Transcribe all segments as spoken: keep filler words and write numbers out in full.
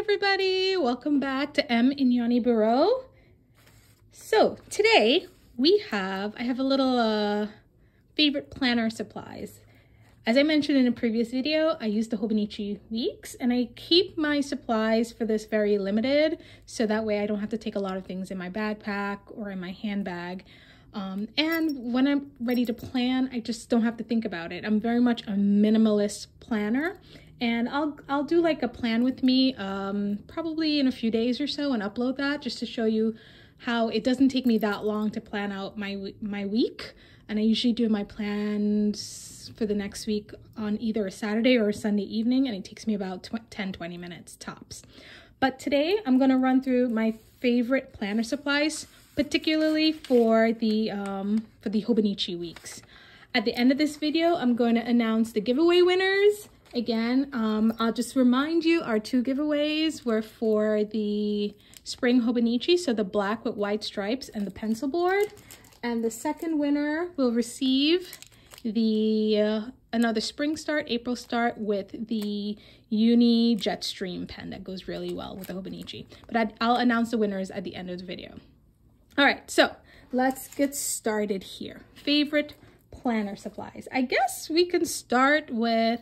everybody, welcome back to M. Inyoni Bureau. So today we have, I have a little uh, favorite planner supplies. As I mentioned in a previous video, I used the Hobonichi Weeks and I keep my supplies for this very limited so that way I don't have to take a lot of things in my backpack or in my handbag. Um, and when I'm ready to plan, I just don't have to think about it. I'm very much a minimalist planner. And I'll, I'll do like a plan with me um, probably in a few days or so and upload that just to show you how it doesn't take me that long to plan out my, my week. And I usually do my plans for the next week on either a Saturday or a Sunday evening, and it takes me about ten to twenty minutes tops. But today I'm gonna run through my favorite planner supplies, particularly for the, um, for the Hobonichi Weeks. At the end of this video, I'm going to announce the giveaway winners. Again, um, I'll just remind you our two giveaways were for the Spring Hobonichi, so the black with white stripes and the pencil board. And the second winner will receive the uh, another Spring Start, April Start with the Uni Jetstream pen that goes really well with the Hobonichi. But I'd, I'll announce the winners at the end of the video. All right, so let's get started here. Favorite planner supplies. I guess we can start with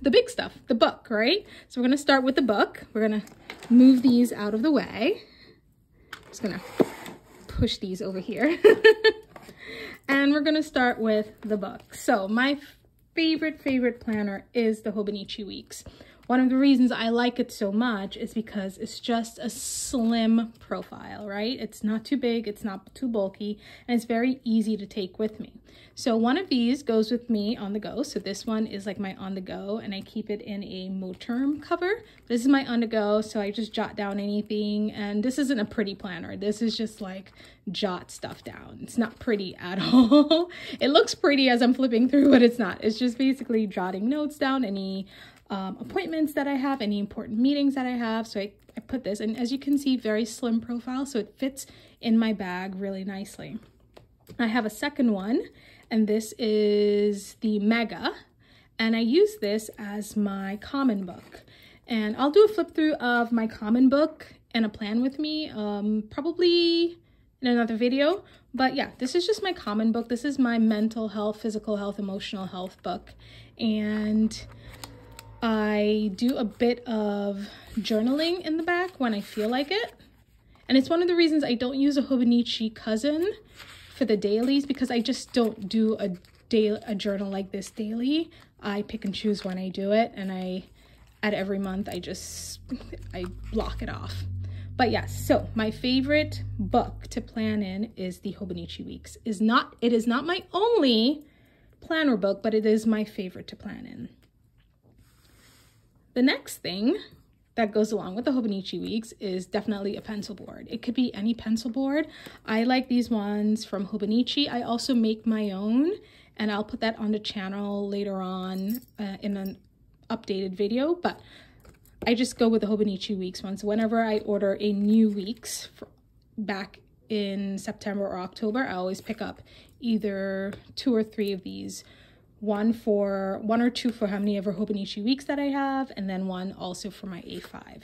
the big stuff, the book, right? So we're gonna start with the book. We're gonna move these out of the way. I'm just gonna push these over here. And we're gonna start with the book. So my favorite, favorite planner is the Hobonichi Weeks. One of the reasons I like it so much is because it's just a slim profile, right? It's not too big, it's not too bulky, and it's very easy to take with me. So one of these goes with me on the go. So this one is like my on the go, and I keep it in a MoTerm cover. This is my on the go, so I just jot down anything, and this isn't a pretty planner. This is just like jot stuff down. It's not pretty at all. It looks pretty as I'm flipping through, but it's not. It's just basically jotting notes down, any Um, appointments that I have, any important meetings that I have. So I, I put this, and as you can see, very slim profile, so it fits in my bag really nicely. I have a second one, and this is the Mega, and I use this as my common book. And I'll do a flip through of my common book and a plan with me, um, probably in another video. But yeah, this is just my common book. This is my mental health, physical health, emotional health book. And I do a bit of journaling in the back when I feel like it. And it's one of the reasons I don't use a Hobonichi Cousin for the dailies, because I just don't do a, daily, a journal like this daily. I pick and choose when I do it, and I, at every month, I just, I block it off. But yes, so my favorite book to plan in is the Hobonichi Weeks. Is not, it is not my only planner book, but it is my favorite to plan in. The next thing that goes along with the Hobonichi Weeks is definitely a pencil board. It could be any pencil board. I like these ones from Hobonichi. I also make my own, and I'll put that on the channel later on uh, in an updated video, but I just go with the Hobonichi Weeks ones. Whenever I order a new Weeks for back in September or October, I always pick up either two or three of these. One for one or two for how many ever Hobonichi Weeks that I have, and then one also for my A five.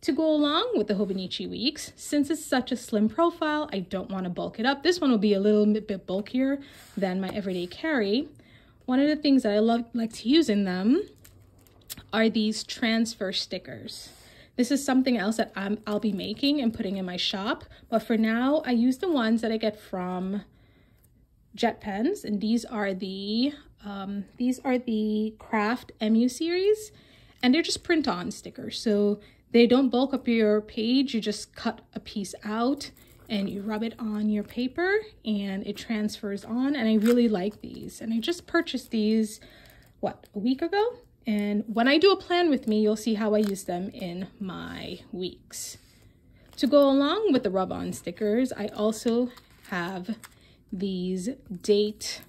To go along with the Hobonichi Weeks, since it's such a slim profile, I don't want to bulk it up. This one will be a little bit bulkier than my everyday carry. One of the things that I love like to use in them are these transfer stickers. This is something else that I'm, I'll be making and putting in my shop, but for now I use the ones that I get from Jet Pens, and these are the um, these are the Craft M U series, and they're just print-on stickers, so they don't bulk up your page. You just cut a piece out and you rub it on your paper and it transfers on, and I really like these, and I just purchased these what a week ago, and when I do a plan with me, you'll see how I use them in my weeks. To go along with the rub-on stickers, I also have these date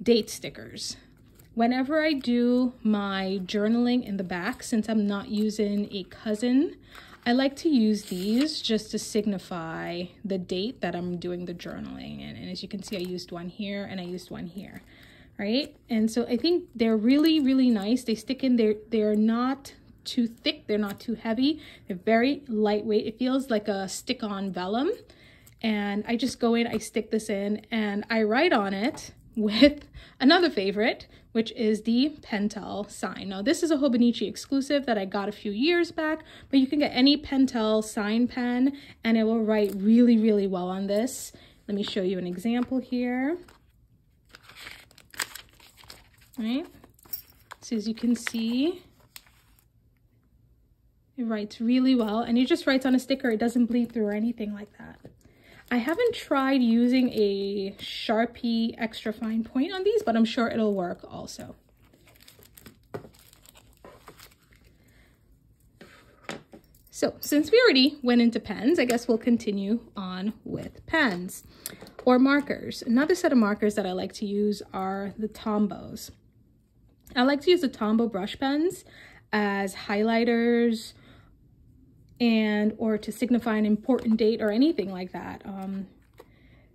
date stickers. Whenever I do my journaling in the back, since I'm not using a cousin, I like to use these just to signify the date that I'm doing the journaling. And, and as you can see, I used one here and I used one here, right? And so I think they're really, really nice. They stick in there. They're not too thick. They're not too heavy. They're very lightweight. It feels like a stick-on vellum. And I just go in, I stick this in, and I write on it with another favorite, which is the Pentel Sign. Now, this is a Hobonichi exclusive that I got a few years back, but you can get any Pentel Sign pen, and it will write really, really well on this. Let me show you an example here. All right. So as you can see, it writes really well, and it just writes on a sticker. It doesn't bleed through or anything like that. I haven't tried using a Sharpie extra fine point on these, but I'm sure it'll work also. So since we already went into pens, I guess we'll continue on with pens or markers. Another set of markers that I like to use are the Tombows. I like to use the Tombow brush pens as highlighters, and or to signify an important date or anything like that. Um,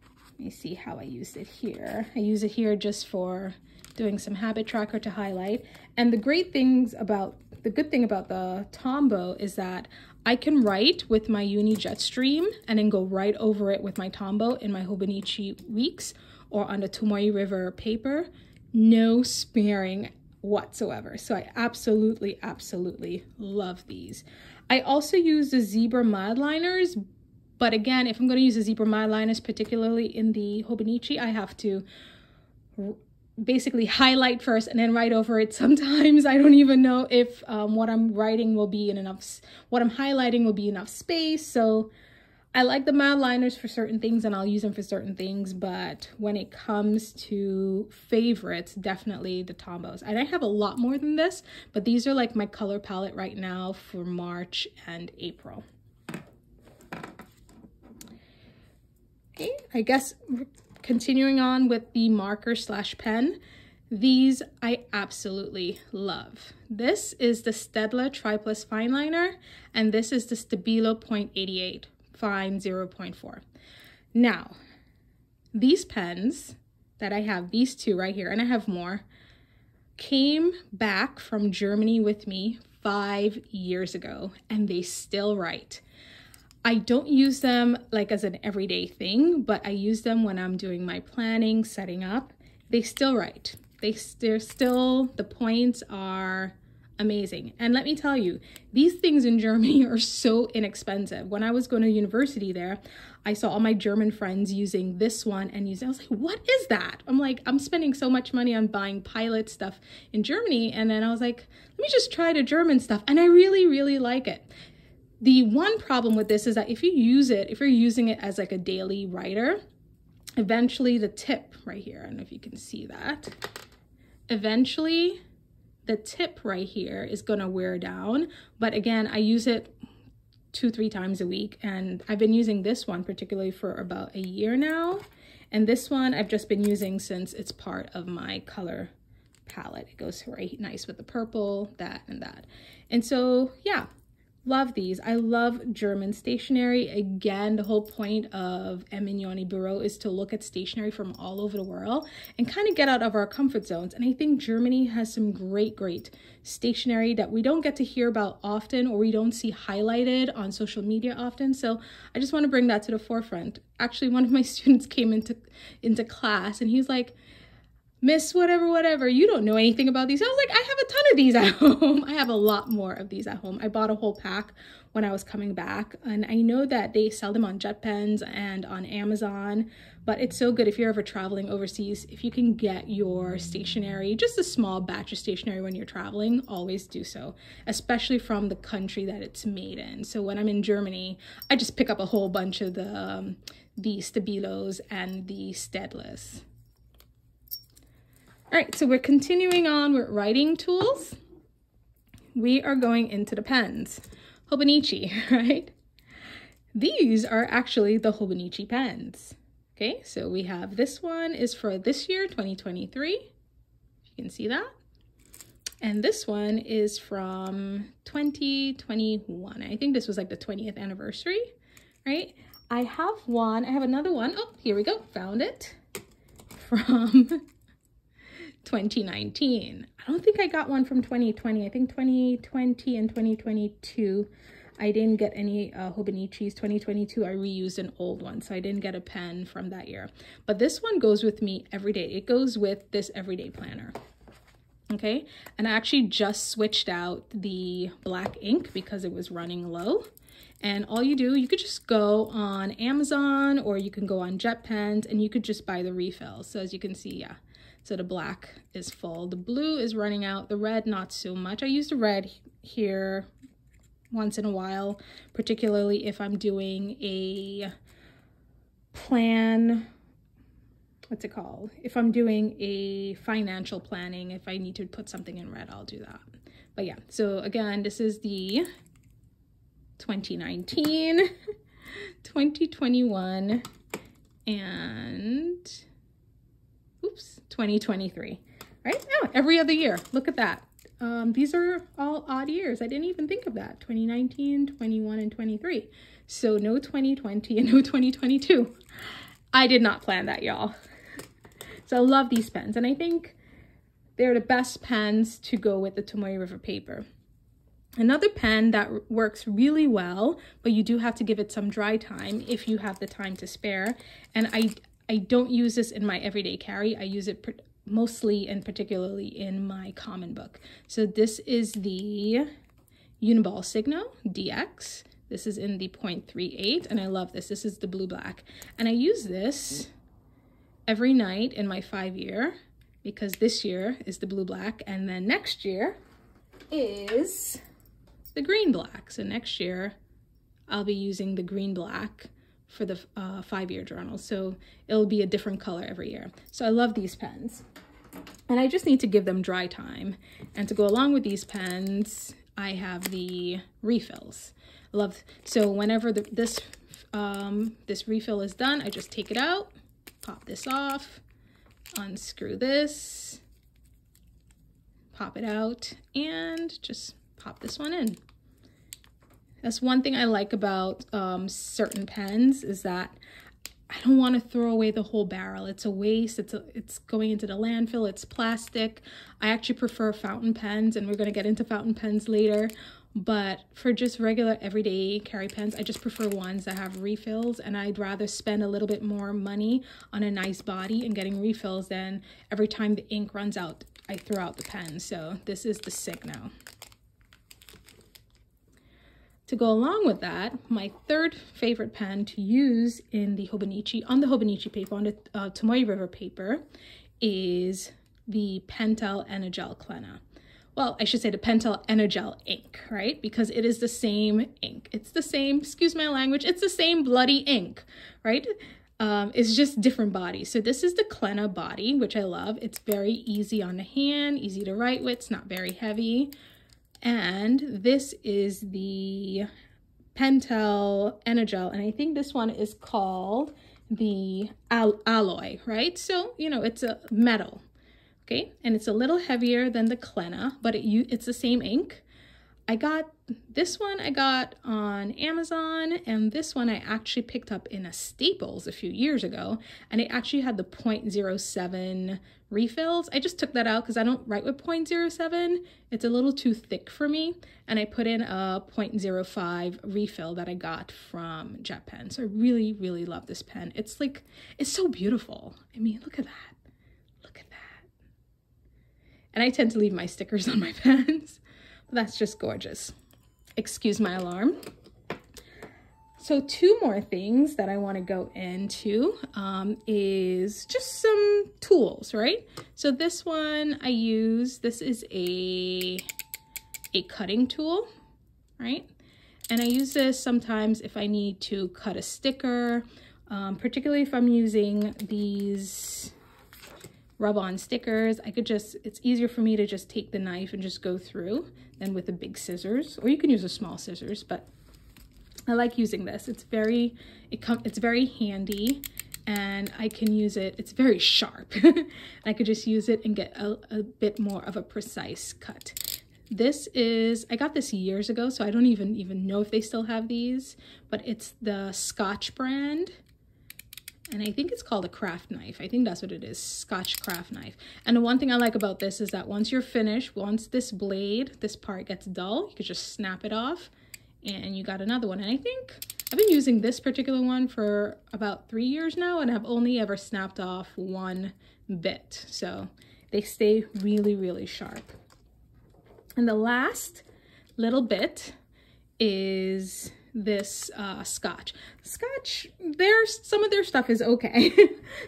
let me see how I used it here. I use it here just for doing some habit tracker to highlight. And the great things about, the good thing about the Tombow is that I can write with my Uni Jetstream and then go right over it with my Tombow in my Hobonichi Weeks or on the Tomoe River paper. No sparing whatsoever. So I absolutely, absolutely love these. I also use the Zebra Mildliners, but again, if I'm going to use the Zebra Mildliners, particularly in the Hobonichi, I have to basically highlight first and then write over it. Sometimes I don't even know if um, what I'm writing will be in enough, what I'm highlighting will be enough space. So I like the Mildliners for certain things and I'll use them for certain things, but when it comes to favorites, definitely the Tombows. And I have a lot more than this, but these are like my color palette right now for March and April. Okay, I guess continuing on with the marker slash pen, these I absolutely love. This is the Staedtler Triplus Fineliner, and this is the Stabilo point eighty-eight. Fine zero point four. Now, these pens that I have, these two right here, and I have more, came back from Germany with me five years ago, and they still write. I don't use them like as an everyday thing, but I use them when I'm doing my planning, setting up. They still write. They, they're still, the points are amazing. And let me tell you, these things in Germany are so inexpensive. When I was going to university there, I saw all my German friends using this one and using, I was like, what is that? I'm like, I'm spending so much money on buying Pilot stuff in Germany. And then I was like, let me just try the German stuff. And I really, really like it. The one problem with this is that if you use it, if you're using it as like a daily writer, eventually the tip right here, I don't know if you can see that, eventually the tip right here is gonna wear down. But again, I use it two, three times a week. And I've been using this one particularly for about a year now. And this one I've just been using since it's part of my color palette. It goes right nice with the purple, that and that. And so, yeah, love these. I love German stationery. Again, the whole point of M. Inyoni Bureau is to look at stationery from all over the world and kind of get out of our comfort zones. And I think Germany has some great, great stationery that we don't get to hear about often or we don't see highlighted on social media often. So I just want to bring that to the forefront. Actually, one of my students came into, into class and he's like, Miss whatever, whatever, you don't know anything about these. I was like, I have a ton of these at home. I have a lot more of these at home. I bought a whole pack when I was coming back. And I know that they sell them on Jet Pens and on Amazon, but it's so good if you're ever traveling overseas. If you can get your stationery, just a small batch of stationery when you're traveling, always do so, especially from the country that it's made in. So when I'm in Germany, I just pick up a whole bunch of the, um, the Stabilos and the Staedtlers. All right, so we're continuing on with writing tools. We are going into the pens. Hobonichi, right? These are actually the Hobonichi pens. Okay, so we have this one is for this year, twenty twenty-three. You can see that. And this one is from twenty twenty-one. I think this was like the twentieth anniversary, right? I have one, I have another one. Oh, here we go, found it. From twenty nineteen. I don't think I got one from twenty twenty. I think twenty twenty and twenty twenty-two, I didn't get any uh, Hobonichis. twenty twenty-two, I reused an old one, so I didn't get a pen from that year. But this one goes with me every day. It goes with this everyday planner. Okay, and I actually just switched out the black ink because it was running low. And all you do, you could just go on Amazon or you can go on Jet Pens and you could just buy the refills. So as you can see, yeah, so the black is full. The blue is running out. The red, not so much. I use the red here once in a while, particularly if I'm doing a plan... What's it called? If I'm doing a financial planning, if I need to put something in red, I'll do that. But yeah, so again, this is the twenty nineteen, twenty twenty-one, and oops, twenty twenty-three, right? No, every other year. Look at that. Um, these are all odd years. I didn't even think of that. twenty nineteen, twenty-one, and twenty-three. So no twenty twenty and no twenty twenty-two. I did not plan that, y'all. So I love these pens, and I think they're the best pens to go with the Tomoe River paper. Another pen that works really well, but you do have to give it some dry time if you have the time to spare. And I, I don't use this in my everyday carry. I use it mostly and particularly in my common book. So this is the Uniball Signo D X. This is in the point three eight, and I love this. This is the blue-black. And I use this every night in my five-year, because this year is the blue-black, and then next year is the green-black. So next year, I'll be using the green-black for the uh, five-year journal. So it'll be a different color every year. So I love these pens. And I just need to give them dry time. And to go along with these pens, I have the refills. Love, so whenever the, this um, this refill is done, I just take it out, pop this off, unscrew this, pop it out, and just pop this one in. That's one thing I like about um, certain pens is that I don't want to throw away the whole barrel. It's a waste. It's a, it's going into the landfill. It's plastic. I actually prefer fountain pens, and we're going to get into fountain pens later. But for just regular everyday carry pens, I just prefer ones that have refills, and I'd rather spend a little bit more money on a nice body and getting refills than every time the ink runs out, I throw out the pen. So this is the Signo. To go along with that, my third favorite pen to use in the Hobonichi, on the Hobonichi paper, on the uh, Tomoe River paper, is the Pentel Energel Clena. Well, I should say the Pentel Energel ink, right? Because it is the same ink. It's the same, excuse my language, it's the same bloody ink, right? Um, it's just different bodies. So this is the Clena body, which I love. It's very easy on the hand, easy to write with, it's not very heavy. And this is the Pentel Energel, and I think this one is called the al alloy, right? So, you know, it's a metal. Okay, and it's a little heavier than the Clena, but it, you, it's the same ink. I got this one I got on Amazon, and this one I actually picked up in a Staples a few years ago, and it actually had the point zero seven refills. I just took that out because I don't write with point zero seven. It's a little too thick for me, and I put in a point zero five refill that I got from Jet Pen. So I really, really love this pen. It's like, it's so beautiful. I mean, look at that. And I tend to leave my stickers on my pens. That's just gorgeous. Excuse my alarm. So two more things that I want to go into um, is just some tools, right? So this one I use, this is a, a cutting tool, right? And I use this sometimes if I need to cut a sticker, um, particularly if I'm using these rub-on stickers. I could just, it's easier for me to just take the knife and just go through than with the big scissors, or you can use a small scissors, but I like using this. It's very, it com it's very handy, and I can use it, it's very sharp. I could just use it and get a, a bit more of a precise cut. This is, I got this years ago, so I don't even, even know if they still have these, but it's the Scotch brand. and I think it's called a craft knife. I think that's what it is, Scotch craft knife. And the one thing I like about this is that once you're finished, once this blade, this part gets dull, you could just snap it off and you got another one. And I think I've been using this particular one for about three years now, and I've only ever snapped off one bit. So they stay really, really sharp. And the last little bit is this uh, Scotch. Scotch, there's some of their stuff is okay.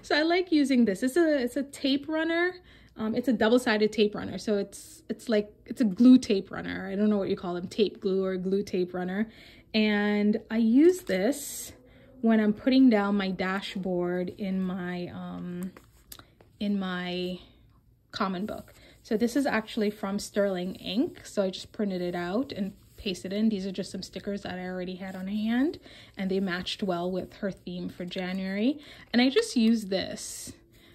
So I like using this. It's a, it's a tape runner. Um, it's a double-sided tape runner. So it's, it's like, it's a glue tape runner. I don't know what you call them, tape glue or glue tape runner. And I use this when I'm putting down my dashboard in my, um, in my common book. So this is actually from Sterling Incorporated. So I just printed it out and paste it in. These are just some stickers that I already had on hand, and they matched well with her theme for January. And I just used this,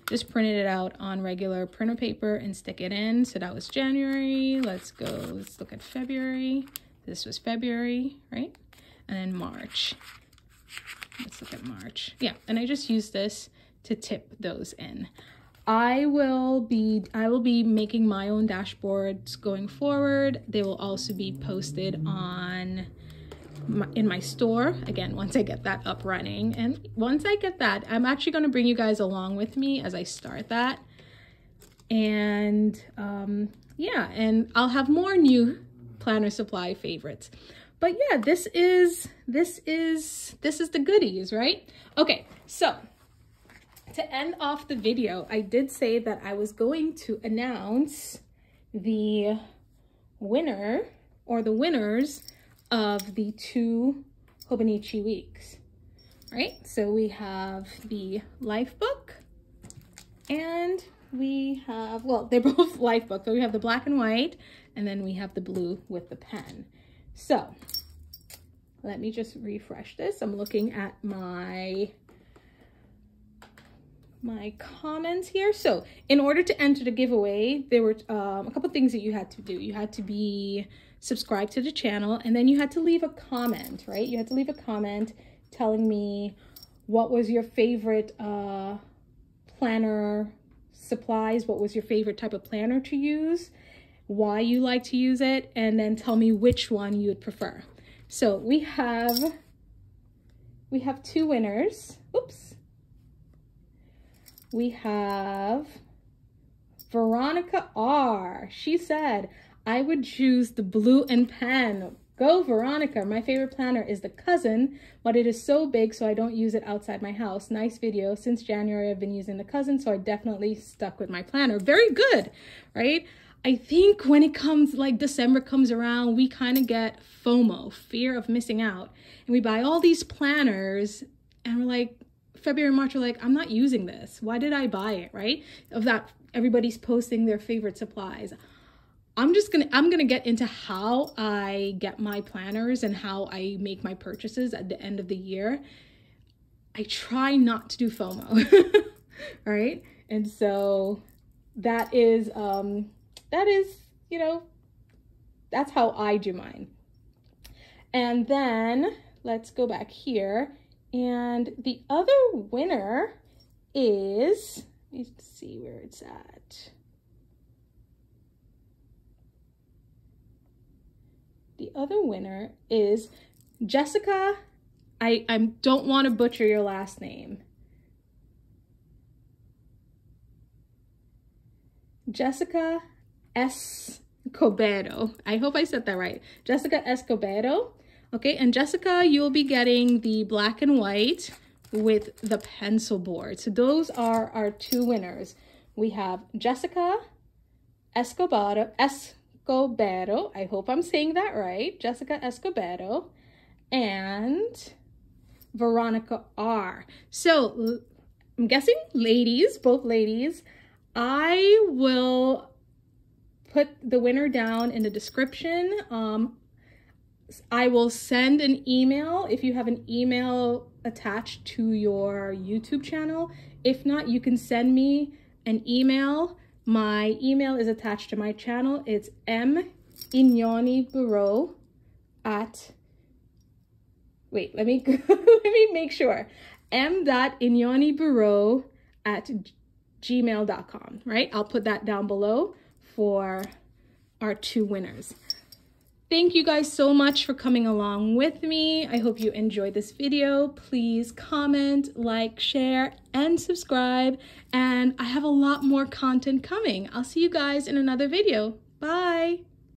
just printed it out on regular printer paper and stick it in. So that was January. Let's go, let's look at February. This was February, right? And then March. Let's look at March. Yeah, and I just used this to tip those in. I will be I will be making my own dashboards going forward. They will also be posted on my, in my store again once I get that up running. And once I get that, I'm actually going to bring you guys along with me as I start that. And um, yeah, and I'll have more new planner supply favorites. But yeah, this is this is this is the goodies, right? Okay, so. To end off the video, I did say that I was going to announce the winner or the winners of the two Hobonichi Weeks. All right, so we have the life book and we have, well, they're both life books. So we have the black and white, and then we have the blue with the pen. So let me just refresh this. I'm looking at my... my comments here. So in order to enter the giveaway, there were um, a couple things that you had to do. You had to be subscribed to the channel, and then you had to leave a comment, right? You had to leave a comment telling me what was your favorite uh, planner supplies, what was your favorite type of planner to use, why you like to use it, and then tell me which one you would prefer. So we have, we have two winners. Oops. We have Veronica R. She said, I would choose the blue and pen. Go, Veronica. My favorite planner is the Cousin, but it is so big, so I don't use it outside my house. Nice video. Since January, I've been using the Cousin, so I definitely stuck with my planner. Very good, right? I think when it comes, like December comes around, we kind of get FOMO, fear of missing out. And we buy all these planners, and we're like, February and March are like, I'm not using this. Why did I buy it, right? Of that, everybody's posting their favorite supplies. I'm just gonna, I'm gonna get into how I get my planners and how I make my purchases at the end of the year. I try not to do FOMO, all right? And so that is, um, that is, you know, that's how I do mine. And then let's go back here. And the other winner is, let's see where it's at. The other winner is Jessica, I, I don't want to butcher your last name. Jessica Escobedo. I hope I said that right. Jessica Escobedo. Okay, and Jessica, you'll be getting the black and white with the pencil board. So those are our two winners. We have Jessica Escobedo, Escobedo. I hope I'm saying that right. Jessica Escobedo and Veronica R. So I'm guessing ladies, both ladies, I will put the winner down in the description. Um, I will send an email if you have an email attached to your YouTube channel. If not, you can send me an email. My email is attached to my channel. It's M. Inyoni Bureau at, wait, let me, let me make sure. m dot inyoni bureau at gmail dot com, right? I'll put that down below for our two winners. Thank you guys so much for coming along with me. I hope you enjoyed this video. Please comment, like, share, and subscribe. And I have a lot more content coming. I'll see you guys in another video. Bye.